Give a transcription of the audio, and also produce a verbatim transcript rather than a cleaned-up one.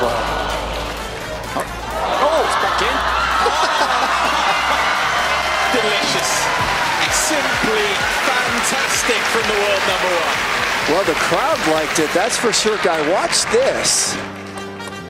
Wow. Oh, oh it's back in. Oh. Delicious. Simply fantastic from the world number one. Well, the crowd liked it, that's for sure, guy. Watch this.